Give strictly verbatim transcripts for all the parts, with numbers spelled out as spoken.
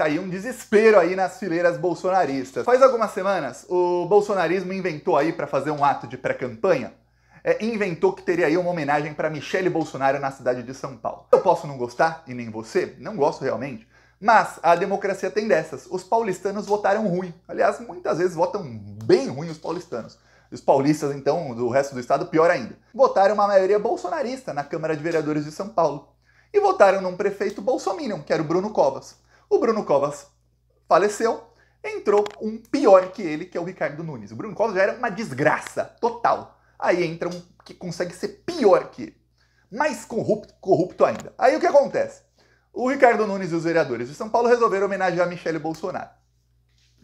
tá aí um desespero aí nas fileiras bolsonaristas. Faz algumas semanas, o bolsonarismo inventou aí para fazer um ato de pré-campanha, é, inventou que teria aí uma homenagem para Michelle Bolsonaro na cidade de São Paulo. Eu posso não gostar, e nem você, não gosto realmente, mas a democracia tem dessas. Os paulistanos votaram ruim. Aliás, muitas vezes votam bem ruim os paulistanos. Os paulistas, então, do resto do estado, pior ainda. Votaram uma maioria bolsonarista na Câmara de Vereadores de São Paulo. E votaram num prefeito bolsominion, que era o Bruno Covas. O Bruno Covas faleceu, entrou um pior que ele, que é o Ricardo Nunes. O Bruno Covas já era uma desgraça total. Aí entra um que consegue ser pior que ele. Mais corrupto, corrupto ainda. Aí o que acontece? O Ricardo Nunes e os vereadores de São Paulo resolveram homenagear a Michelle Bolsonaro.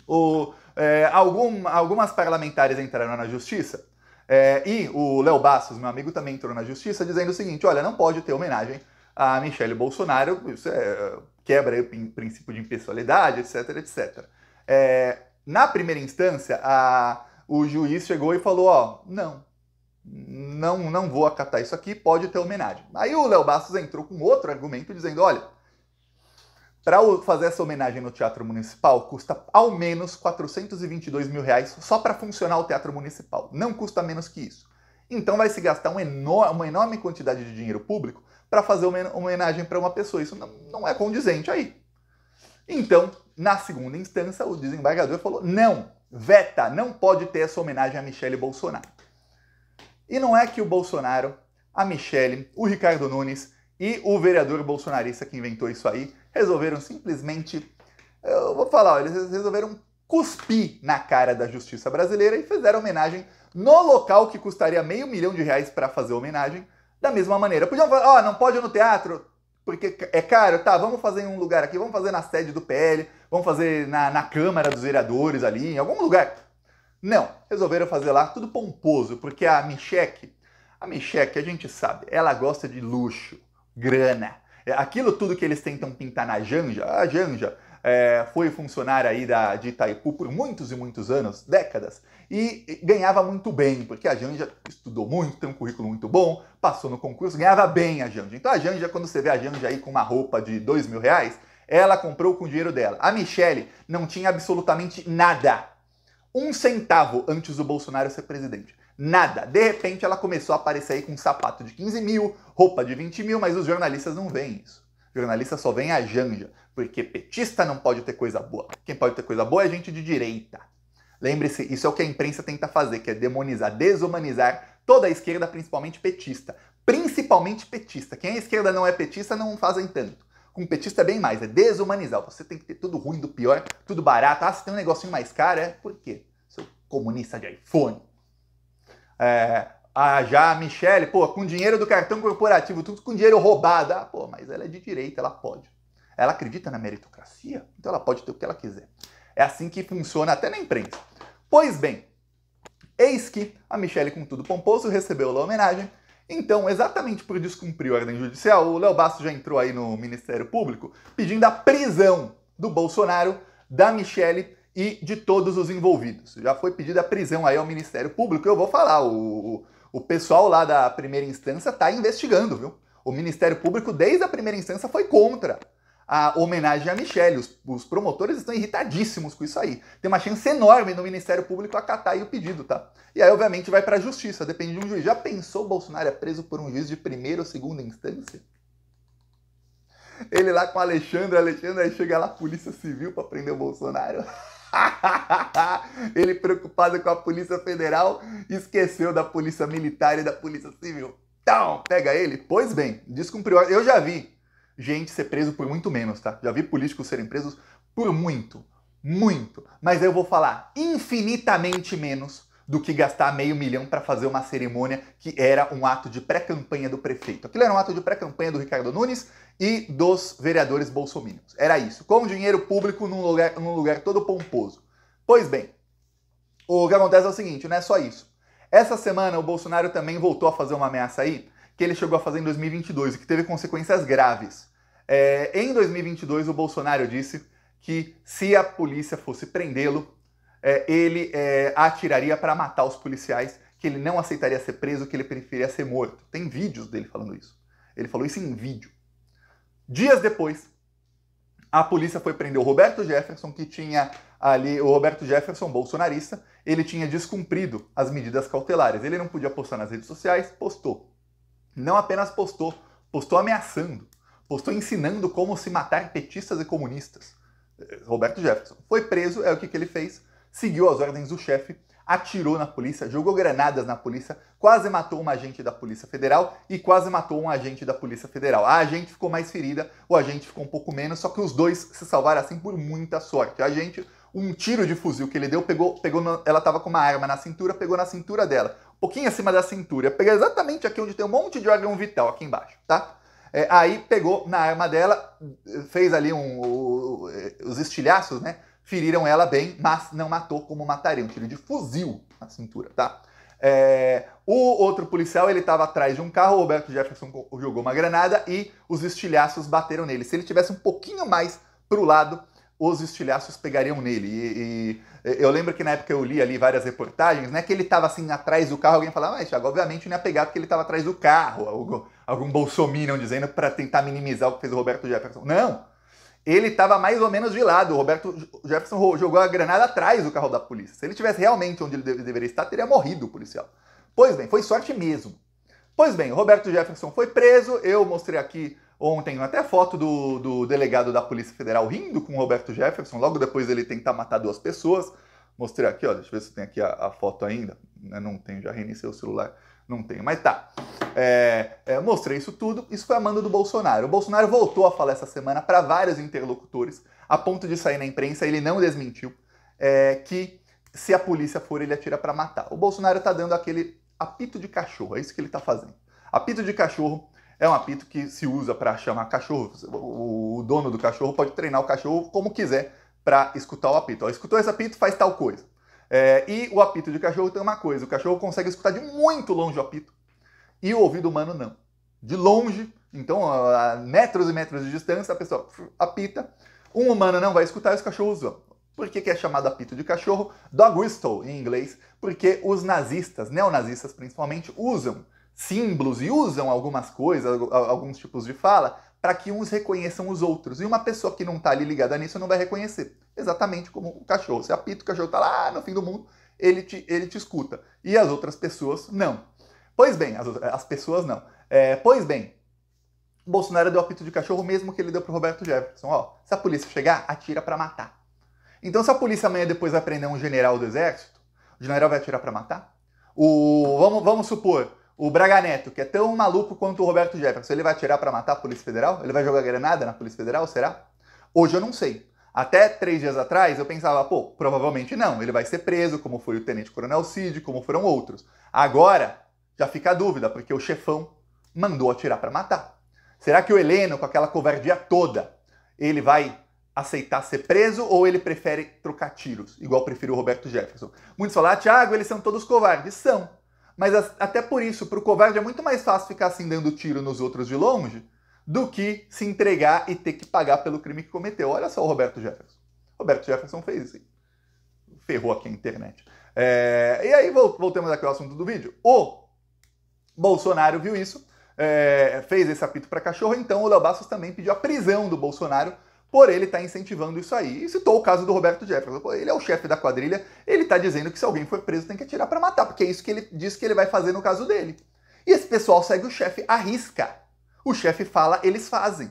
O, é, algum, algumas parlamentares entraram na justiça, é, e o Léo Bastos, meu amigo, também entrou na justiça, dizendo o seguinte: olha, não pode ter homenagem a Michelle Bolsonaro, isso é, quebra aí o princípio de impessoalidade, etc, etcétera. É, na primeira instância, a, o juiz chegou e falou: ó, não, não, não vou acatar isso aqui, pode ter homenagem. Aí o Léo Bastos entrou com outro argumento, dizendo: olha, para fazer essa homenagem no Teatro Municipal, custa ao menos quatrocentos e vinte e dois mil reais só para funcionar o Teatro Municipal. Não custa menos que isso. Então vai se gastar um enorme, uma enorme quantidade de dinheiro público para fazer uma homenagem para uma pessoa. Isso não, não é condizente aí. Então, na segunda instância, o desembargador falou: não, veta, não pode ter essa homenagem a Michelle Bolsonaro. E não é que o Bolsonaro, a Michelle, o Ricardo Nunes e o vereador bolsonarista que inventou isso aí resolveram simplesmente, eu vou falar, eles resolveram cuspir na cara da justiça brasileira e fizeram homenagem no local que custaria meio milhão de reais para fazer homenagem, da mesma maneira. Podiam falar: ó, oh, não pode ir no teatro porque é caro, tá, vamos fazer em um lugar aqui, vamos fazer na sede do P L, vamos fazer na, na Câmara dos Vereadores ali, em algum lugar. Não, resolveram fazer lá, tudo pomposo, porque a Michelle, a Michelle, a gente sabe, ela gosta de luxo, grana. Aquilo tudo que eles tentam pintar na Janja, a Janja é, foi funcionária aí da, de Itaipu por muitos e muitos anos, décadas, e ganhava muito bem, porque a Janja estudou muito, tem um currículo muito bom, passou no concurso, ganhava bem a Janja. Então a Janja, quando você vê a Janja aí com uma roupa de dois mil reais, ela comprou com o dinheiro dela. A Michelle não tinha absolutamente nada, um centavo antes do Bolsonaro ser presidente. Nada. De repente ela começou a aparecer aí com um sapato de quinze mil, roupa de vinte mil, mas os jornalistas não veem isso. Os jornalistas só veem a Janja, porque petista não pode ter coisa boa. Quem pode ter coisa boa é gente de direita. Lembre-se, isso é o que a imprensa tenta fazer, que é demonizar, desumanizar toda a esquerda, principalmente petista. Principalmente petista. Quem é esquerda não é petista, não fazem tanto. Com petista é bem mais, é desumanizar. Você tem que ter tudo ruim do pior, tudo barato. Ah, se tem um negocinho mais caro, é por quê? Seu comunista de iPhone. É, a, já a Michelle, pô, com dinheiro do cartão corporativo, tudo com dinheiro roubado. Ah, pô, mas ela é de direita, ela pode. Ela acredita na meritocracia, então ela pode ter o que ela quiser. É assim que funciona até na imprensa. Pois bem, eis que a Michelle, com tudo pomposo, recebeu a homenagem. Então, exatamente por descumprir a ordem judicial, o Léo Bastos já entrou aí no Ministério Público pedindo a prisão do Bolsonaro, da Michelle e de todos os envolvidos. Já foi pedida a prisão aí ao Ministério Público. Eu vou falar, o, o, o pessoal lá da primeira instância tá investigando, viu? O Ministério Público, desde a primeira instância, foi contra a homenagem à Michelle. Os, os promotores estão irritadíssimos com isso aí. Tem uma chance enorme no Ministério Público acatar aí o pedido, tá? E aí, obviamente, vai pra justiça, depende de um juiz. Já pensou o Bolsonaro é preso por um juiz de primeira ou segunda instância? Ele lá com o Alexandre, Alexandre, aí chega lá a Polícia Civil pra prender o Bolsonaro. Ele, preocupado com a Polícia Federal, esqueceu da Polícia Militar e da Polícia Civil. Então, pega ele. Pois bem, descumpriu. Eu já vi gente ser preso por muito menos, tá? Já vi políticos serem presos por muito, muito. Mas eu vou falar infinitamente menos do que gastar meio milhão para fazer uma cerimônia que era um ato de pré-campanha do prefeito. Aquilo era um ato de pré-campanha do Ricardo Nunes e dos vereadores bolsominions. Era isso, com dinheiro público num lugar, num lugar todo pomposo. Pois bem, o que acontece é o seguinte, não é só isso. Essa semana o Bolsonaro também voltou a fazer uma ameaça aí, que ele chegou a fazer em dois mil e vinte e dois e que teve consequências graves. É, em dois mil e vinte e dois o Bolsonaro disse que se a polícia fosse prendê-lo, É, ele é, atiraria para matar os policiais, que ele não aceitaria ser preso, que ele preferia ser morto. Tem vídeos dele falando isso. Ele falou isso em vídeo. Dias depois, a polícia foi prender o Roberto Jefferson, que tinha ali, o Roberto Jefferson, bolsonarista, ele tinha descumprido as medidas cautelares. Ele não podia postar nas redes sociais, postou. Não apenas postou, postou ameaçando, postou ensinando como se matar petistas e comunistas. Roberto Jefferson foi preso, é o que, que ele fez, seguiu as ordens do chefe, atirou na polícia, jogou granadas na polícia, quase matou um agente da Polícia Federal e quase matou um agente da Polícia Federal. A agente ficou mais ferida, o agente ficou um pouco menos, só que os dois se salvaram assim por muita sorte. A agente, um tiro de fuzil que ele deu, pegou, pegou na, ela estava com uma arma na cintura, pegou na cintura dela, um pouquinho acima da cintura, pegou exatamente aqui onde tem um monte de órgão vital, aqui embaixo, tá? É, aí pegou na arma dela, fez ali um, o, os estilhaços, né? Feriram ela bem, mas não matou como mataria. Um tiro de fuzil na cintura, tá? É, o outro policial, ele estava atrás de um carro, o Roberto Jefferson jogou uma granada e os estilhaços bateram nele. Se ele tivesse um pouquinho mais pro lado, os estilhaços pegariam nele. E, e eu lembro que na época eu li ali várias reportagens, né? Que ele estava assim atrás do carro, alguém falava, mas Thiago, obviamente não ia pegar porque ele estava atrás do carro. Algum, algum bolsominion dizendo para tentar minimizar o que fez o Roberto Jefferson. Não! Ele estava mais ou menos de lado. O Roberto Jefferson jogou a granada atrás do carro da polícia. Se ele tivesse realmente onde ele deveria estar, teria morrido o policial. Pois bem, foi sorte mesmo. Pois bem, o Roberto Jefferson foi preso. Eu mostrei aqui ontem até foto do, do delegado da Polícia Federal rindo com o Roberto Jefferson, logo depois dele tentar matar duas pessoas. Mostrei aqui, ó, deixa eu ver se tem aqui a, a foto ainda. Não tenho, já reiniciei o celular. Não tenho, mas tá. É, é, mostrei isso tudo. Isso foi a mando do Bolsonaro. O Bolsonaro voltou a falar essa semana para vários interlocutores, a ponto de sair na imprensa, ele não desmentiu, é, que se a polícia for, ele atira para matar. O Bolsonaro tá dando aquele apito de cachorro, é isso que ele tá fazendo. Apito de cachorro é um apito que se usa para chamar cachorro. O dono do cachorro pode treinar o cachorro como quiser para escutar o apito. Ó, escutou esse apito, faz tal coisa. É, e o apito de cachorro tem uma coisa, o cachorro consegue escutar de muito longe o apito e o ouvido humano não. De longe, então a metros e metros de distância, a pessoa apita, um humano não vai escutar e os cachorros vão. Por que, que é chamado apito de cachorro? Dog whistle em inglês, porque os nazistas, neonazistas principalmente, usam símbolos e usam algumas coisas, alguns tipos de fala, para que uns reconheçam os outros. E uma pessoa que não está ali ligada nisso não vai reconhecer. Exatamente como o cachorro. Você apita, o cachorro está lá no fim do mundo, ele te, ele te escuta. E as outras pessoas, não. Pois bem, as, as pessoas não. É, pois bem, Bolsonaro deu apito de cachorro mesmo que ele deu para o Roberto Jefferson. Ó, se a polícia chegar, atira para matar. Então, se a polícia amanhã depois vai prender um general do exército, o general vai atirar para matar? O, vamos, vamos supor... O Braga Neto, que é tão maluco quanto o Roberto Jefferson, ele vai atirar para matar a Polícia Federal? Ele vai jogar granada na Polícia Federal, será? Hoje eu não sei. Até três dias atrás eu pensava, pô, provavelmente não. Ele vai ser preso, como foi o Tenente Coronel Cid, como foram outros. Agora, já fica a dúvida, porque o chefão mandou atirar para matar. Será que o Heleno, com aquela covardia toda, ele vai aceitar ser preso ou ele prefere trocar tiros, igual preferiu o Roberto Jefferson? Muitos falaram, Thiago, eles são todos covardes. São. Mas até por isso, para o covarde é muito mais fácil ficar assim dando tiro nos outros de longe do que se entregar e ter que pagar pelo crime que cometeu. Olha só o Roberto Jefferson. Roberto Jefferson fez isso. Ferrou aqui a internet. É... E aí, voltemos aqui ao assunto do vídeo. O Bolsonaro viu isso, é... fez esse apito para cachorro, então o Léo Bastos também pediu a prisão do Bolsonaro por ele estar tá incentivando isso aí. E citou o caso do Roberto Jefferson. Ele é o chefe da quadrilha, ele está dizendo que se alguém for preso tem que atirar para matar, porque é isso que ele diz que ele vai fazer no caso dele. E esse pessoal segue o chefe à risca. O chefe fala, eles fazem.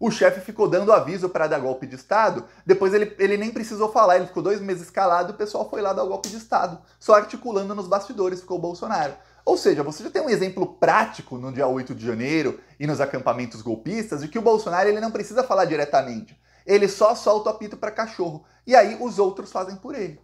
O chefe ficou dando aviso para dar golpe de Estado, depois ele, ele nem precisou falar, ele ficou dois meses calado, o pessoal foi lá dar o golpe de Estado, só articulando nos bastidores, ficou o Bolsonaro. Ou seja, você já tem um exemplo prático no dia oito de janeiro e nos acampamentos golpistas de que o Bolsonaro ele não precisa falar diretamente. Ele só solta o apito para cachorro. E aí os outros fazem por ele.